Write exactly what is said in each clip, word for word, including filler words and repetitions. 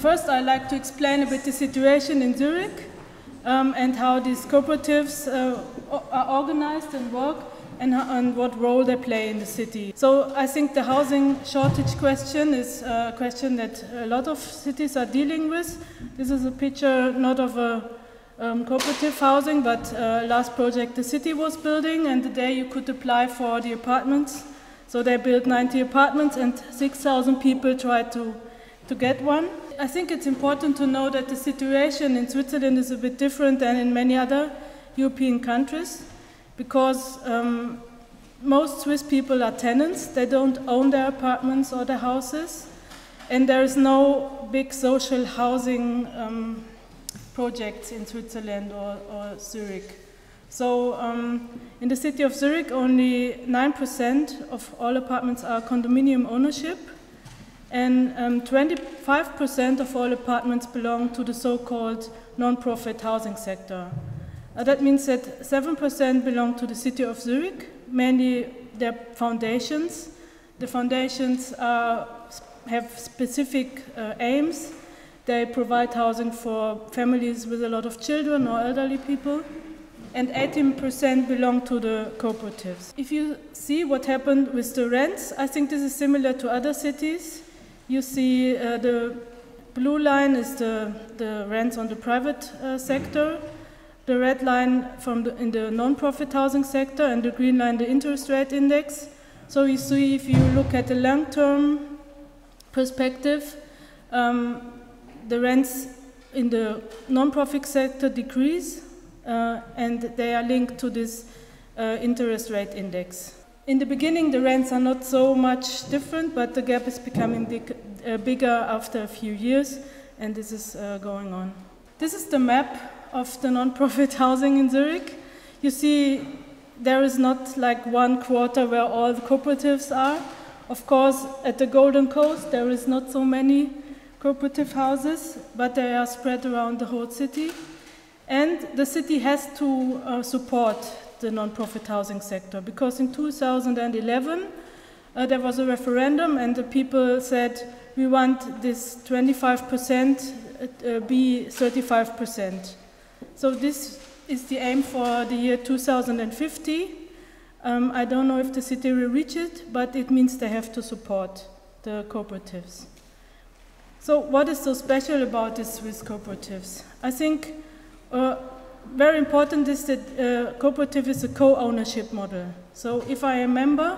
First, I'd like to explain a bit the situation in Zurich um, and how these cooperatives uh, are organized and work and, and what role they play in the city. So I think the housing shortage question is a question that a lot of cities are dealing with. This is a picture not of a Um, cooperative housing, but uh, last project the city was building, and the day you could apply for the apartments. So they built ninety apartments and six thousand people tried to, to get one. I think it's important to know that the situation in Switzerland is a bit different than in many other European countries, because um, most Swiss people are tenants. They don't own their apartments or their houses, and there is no big social housing um, projects in Switzerland or, or Zurich. So um, in the city of Zurich, only nine percent of all apartments are condominium ownership, and um, twenty-five percent of all apartments belong to the so-called non-profit housing sector. Uh, that means that seven percent belong to the city of Zurich, mainly their foundations. The foundations are, have specific uh, aims. They provide housing for families with a lot of children or elderly people, and eighteen percent belong to the cooperatives. If you see what happened with the rents, I think this is similar to other cities. You see uh, the blue line is the, the rents on the private uh, sector, the red line from the, in the non-profit housing sector, and the green line the interest rate index. So you see, if you look at the long-term perspective, um, the rents in the non-profit sector decrease uh, and they are linked to this uh, interest rate index. In the beginning, the rents are not so much different, but the gap is becoming big, uh, bigger after a few years, and this is uh, going on. This is the map of the non-profit housing in Zurich. You see, there is not like one quarter where all the cooperatives are. Of course, at the Golden Coast, there is not so many cooperative houses, but they are spread around the whole city. And the city has to uh, support the non-profit housing sector, because in two thousand eleven uh, there was a referendum and the people said, we want this twenty-five percent uh, be thirty-five percent. So this is the aim for the year two thousand fifty. Um, I don't know if the city will reach it, but it means they have to support the cooperatives. So what is so special about these Swiss cooperatives? I think uh, very important is that uh, cooperative is a co-ownership model. So if I am a member,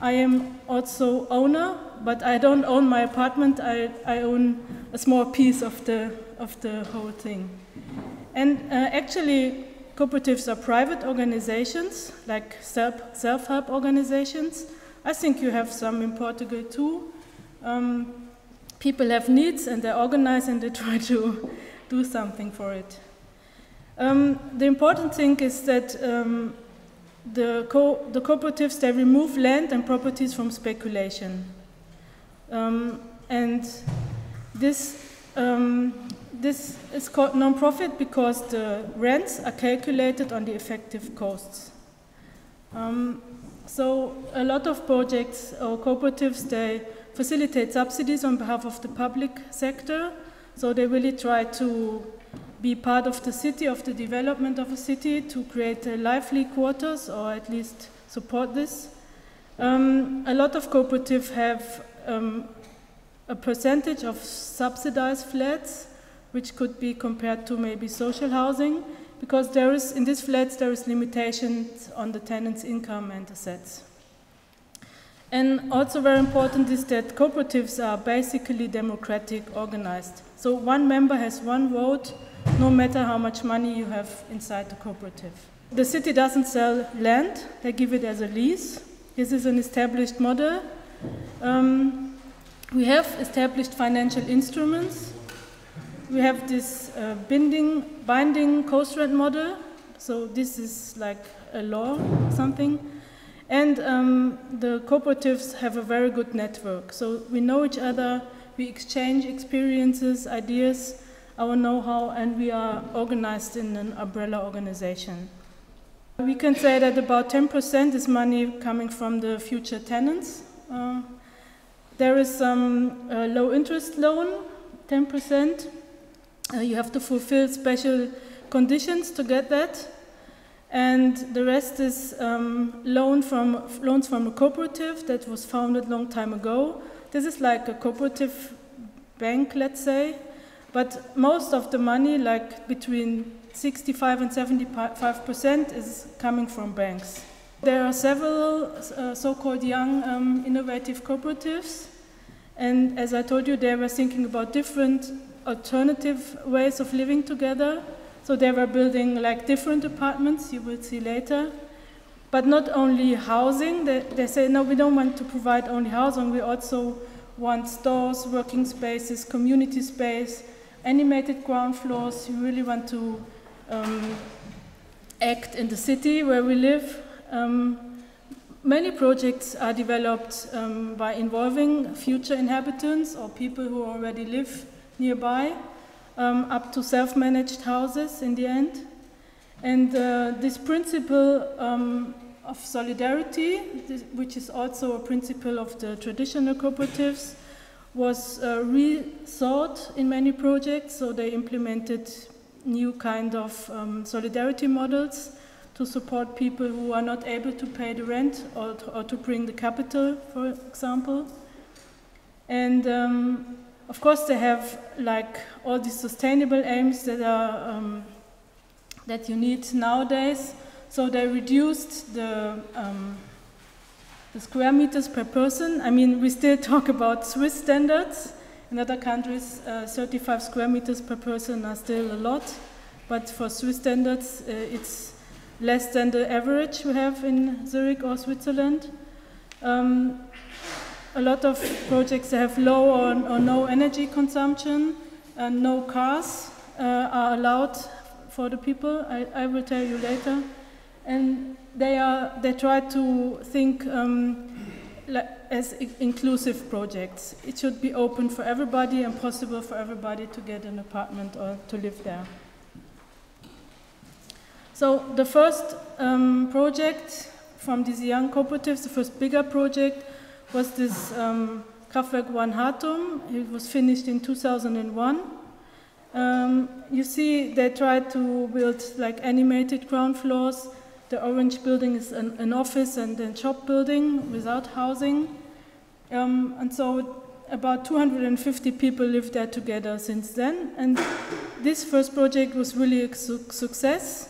I am also owner, but I don't own my apartment, I, I own a small piece of the, of the whole thing. And uh, actually, cooperatives are private organizations, like self, self-help organizations. I think you have some in Portugal too. Um, People have needs and they organize and they try to do something for it. Um, the important thing is that um, the, co the cooperatives, they remove land and properties from speculation. Um, and this, um, this is called non-profit because the rents are calculated on the effective costs. Um, so a lot of projects or cooperatives, they facilitate subsidies on behalf of the public sector, so they really try to be part of the city, of the development of a city, to create uh, lively quarters or at least support this. Um, a lot of cooperatives have um, a percentage of subsidized flats, which could be compared to maybe social housing, because there is, in these flats there is limitations on the tenants' income and assets. And also very important is that cooperatives are basically democratic organized. So one member has one vote, no matter how much money you have inside the cooperative. The city doesn't sell land, they give it as a lease. This is an established model. Um, we have established financial instruments. We have this uh, binding, binding co-rent model. So this is like a law or something. And um, the cooperatives have a very good network. So we know each other, we exchange experiences, ideas, our know-how, and we are organized in an umbrella organization. We can say that about ten percent is money coming from the future tenants. Uh, there is some um, low interest loan ten percent. Uh, you have to fulfill special conditions to get that. And the rest is um, loan from, loans from a cooperative that was founded a long time ago. This is like a cooperative bank, let's say. But most of the money, like between sixty-five and seventy-five percent, is coming from banks. There are several uh, so-called young um, innovative cooperatives. And as I told you, they were thinking about different alternative ways of living together. So they were building like different apartments, you will see later. But not only housing, they, they say, no, we don't want to provide only housing, we also want stores, working spaces, community space, animated ground floors. You really want to um, act in the city where we live. Um, many projects are developed um, by involving future inhabitants or people who already live nearby, um, up to self-managed houses in the end. And uh, this principle um, of solidarity, which is also a principle of the traditional cooperatives, was uh, rethought in many projects, so they implemented new kind of um, solidarity models to support people who are not able to pay the rent or to, or to bring the capital, for example. And um, of course they have like all these sustainable aims that, are, um, that you need nowadays, so they reduced the um, the square meters per person. I mean, we still talk about Swiss standards. In other countries, uh, thirty-five square meters per person are still a lot, but for Swiss standards, uh, it's less than the average we have in Zurich or Switzerland. Um, a lot of projects have low or, or no energy consumption, and no cars uh, are allowed for the people. I, I will tell you later. And they are, they try to think um, as inclusive projects. It should be open for everybody and possible for everybody to get an apartment or to live there. So the first um, project from these young cooperatives, the first bigger project, was this um, Kraftwerk One Hatum. It was finished in two thousand one. Um, you see, they tried to build like animated ground floors. The orange building is an, an office and a shop building without housing. Um, and so about two hundred fifty people lived there together since then. And this first project was really a su success.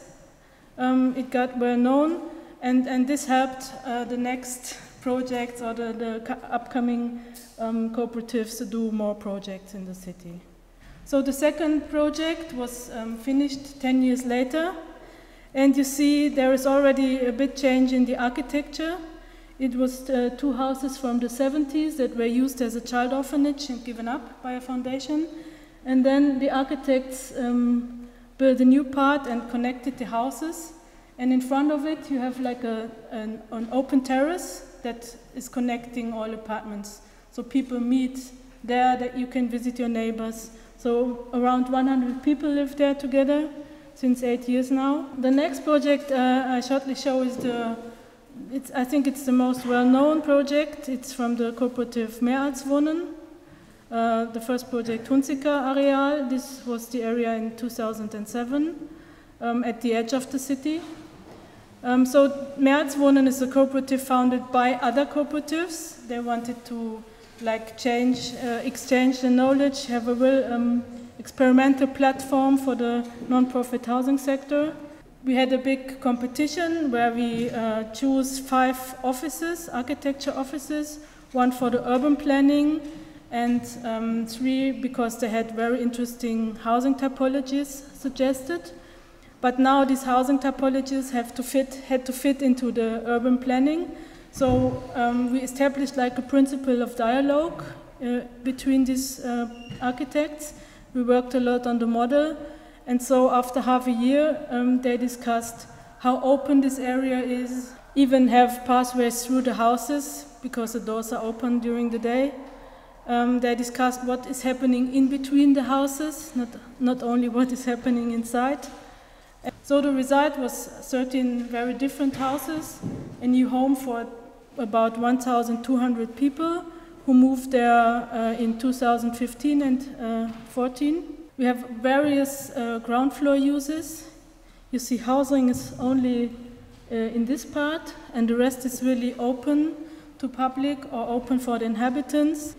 Um, it got well known, and, and this helped uh, the next projects or the, the upcoming um, cooperatives to do more projects in the city. So the second project was um, finished ten years later. And you see there is already a big change in the architecture. It was uh, two houses from the seventies that were used as a child orphanage and given up by a foundation. And then the architects um, built a new part and connected the houses. And in front of it you have like a, an, an open terrace that is connecting all apartments. So people meet there, that you can visit your neighbors. So around one hundred people live there together since eight years now. The next project uh, I shortly show is the, it's, I think it's the most well-known project. It's from the cooperative Mehr als Wohnen. Uh, the first project, Hunziker Areal. This was the area in two thousand seven um, at the edge of the city. Um, so Mehr als Wohnen is a cooperative founded by other cooperatives. They wanted to like change, uh, exchange the knowledge, have a real um, experimental platform for the non-profit housing sector. We had a big competition where we uh, choose five offices, architecture offices, one for the urban planning, and um, three because they had very interesting housing typologies suggested. But now these housing typologies have to fit, had to fit into the urban planning. So um, we established like a principle of dialogue uh, between these uh, architects. We worked a lot on the model, and so after half a year um, they discussed how open this area is, even have pathways through the houses because the doors are open during the day. Um, they discussed what is happening in between the houses, not, not only what is happening inside. And so the result was thirteen very different houses, a new home for about one thousand two hundred people who moved there uh, in two thousand fifteen and uh, fourteen. We have various uh, ground floor uses. You see housing is only uh, in this part, and the rest is really open to public or open for the inhabitants.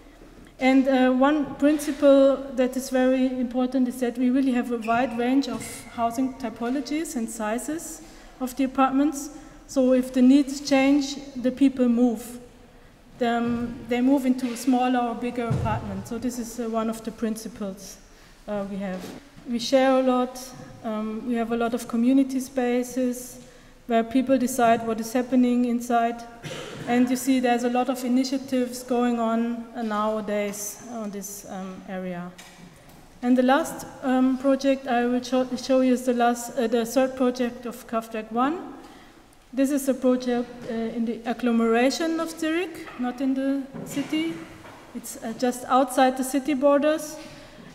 And uh, one principle that is very important is that we really have a wide range of housing typologies and sizes of the apartments. So if the needs change, the people move. Um, they move into smaller or bigger apartments. So this is uh, one of the principles uh, we have. We share a lot. Um, we have a lot of community spaces where people decide what is happening inside. And you see there's a lot of initiatives going on nowadays on this um, area. And the last um, project I will show, show you is the, last, uh, the third project of Kraftwerk One. This is a project uh, in the agglomeration of Zurich, not in the city. It's uh, just outside the city borders.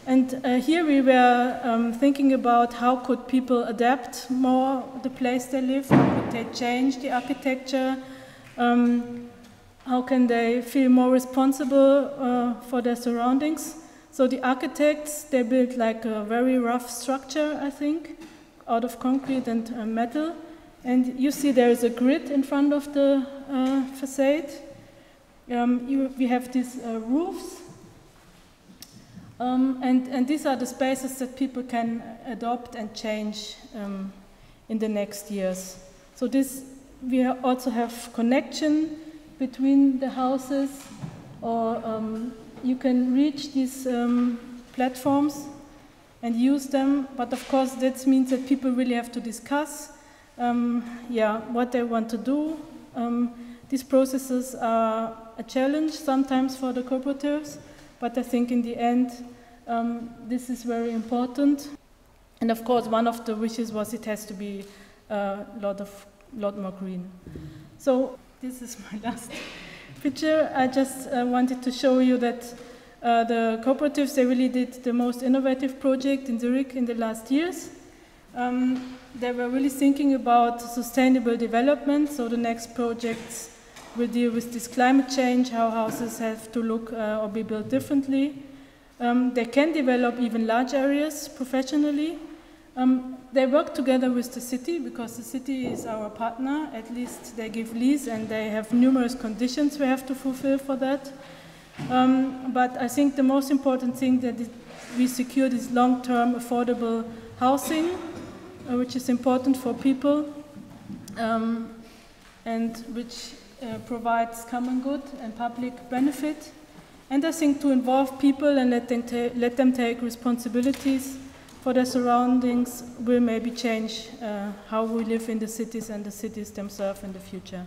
And uh, here we were um, thinking about how could people adapt more the place they live, how could they change the architecture, um, how can they feel more responsible uh, for their surroundings. So the architects, they built like a very rough structure, I think, out of concrete and uh, metal. And you see there is a grid in front of the uh, facade. Um, you, we have these uh, roofs. Um, and, and these are the spaces that people can adopt and change um, in the next years. So this, we also have connection between the houses, or um, you can reach these um, platforms and use them. But of course, that means that people really have to discuss um, yeah, what they want to do. Um, these processes are a challenge sometimes for the cooperatives, but I think in the end, um, this is very important. And of course, one of the wishes was it has to be a uh, lot, of, lot more green. So this is my last picture. I just uh, wanted to show you that uh, the cooperatives, they really did the most innovative project in Zurich in the last years. Um, they were really thinking about sustainable development, so the next projects will deal with this climate change, how houses have to look uh, or be built differently. Um, they can develop even large areas professionally. Um, they work together with the city because the city is our partner. At least they give lease, and they have numerous conditions we have to fulfill for that. Um, but I think the most important thing that it, we secure is long-term affordable housing, uh, which is important for people, um, and which Uh, provides common good and public benefit. And I think to involve people and let them, ta let them take responsibilities for their surroundings will maybe change uh, how we live in the cities and the cities themselves in the future.